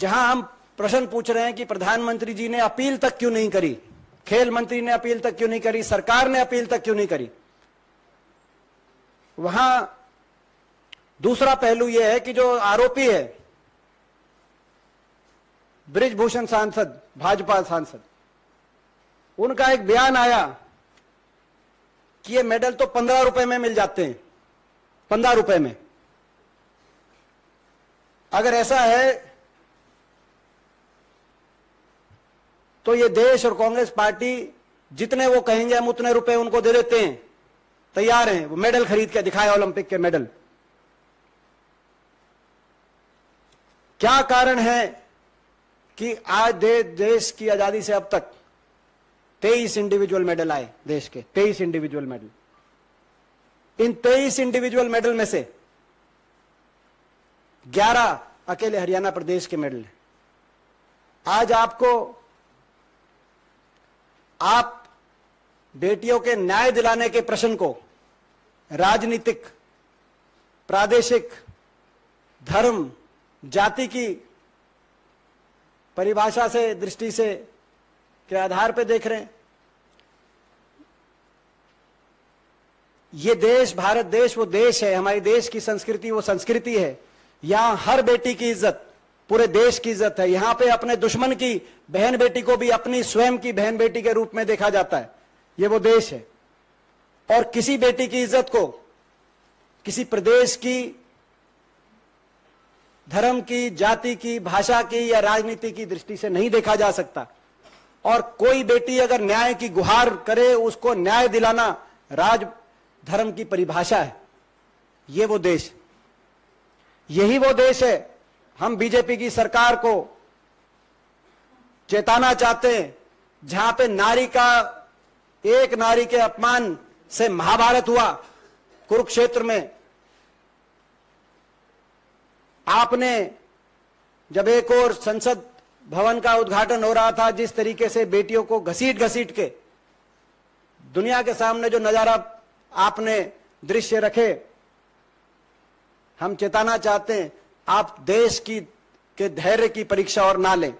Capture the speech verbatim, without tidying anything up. जहां हम प्रश्न पूछ रहे हैं कि प्रधानमंत्री जी ने अपील तक क्यों नहीं करी, खेल मंत्री ने अपील तक क्यों नहीं करी, सरकार ने अपील तक क्यों नहीं करी। वहां दूसरा पहलू यह है कि जो आरोपी है बृजभूषण सांसद, भाजपा सांसद, उनका एक बयान आया कि ये मेडल तो पंद्रह रुपए में मिल जाते हैं, पंद्रह रुपए में। अगर ऐसा है तो ये देश और कांग्रेस पार्टी जितने वो कहेंगे हम उतने रुपए उनको दे देते हैं, तैयार हैं, वो मेडल खरीद के दिखाए ओलंपिक के मेडल। क्या कारण है कि आज दे, देश की आजादी से अब तक तेईस इंडिविजुअल मेडल आए, देश के तेईस इंडिविजुअल मेडल। इन तेईस इंडिविजुअल मेडल में से ग्यारह अकेले हरियाणा प्रदेश के मेडल हैं। आज आपको आप बेटियों के न्याय दिलाने के प्रश्न को राजनीतिक, प्रादेशिक, धर्म, जाति की परिभाषा से, दृष्टि से के आधार पर देख रहे हैं। ये देश, भारत देश वो देश है, हमारे देश की संस्कृति वो संस्कृति है। यहां हर बेटी की इज्जत पूरे देश की इज्जत है। यहां पे अपने दुश्मन की बहन बेटी को भी अपनी स्वयं की बहन बेटी के रूप में देखा जाता है। ये वो देश है। और किसी बेटी की इज्जत को किसी प्रदेश की धर्म की, जाति की, भाषा की या राजनीति की दृष्टि से नहीं देखा जा सकता। और कोई बेटी अगर न्याय की गुहार करे, उसको न्याय दिलाना राज धर्म की परिभाषा है। ये वो देश, यही वो देश है। हम बीजेपी की सरकार को चेताना चाहते हैं, जहां पे नारी का, एक नारी के अपमान से महाभारत हुआ कुरुक्षेत्र में। आपने जब एक और संसद भवन का उद्घाटन हो रहा था, जिस तरीके से बेटियों को घसीट घसीट के दुनिया के सामने जो नजारा आपने दृश्य रखे, हम चेताना चाहते हैं आप देश की के धैर्य की परीक्षा और ना लें।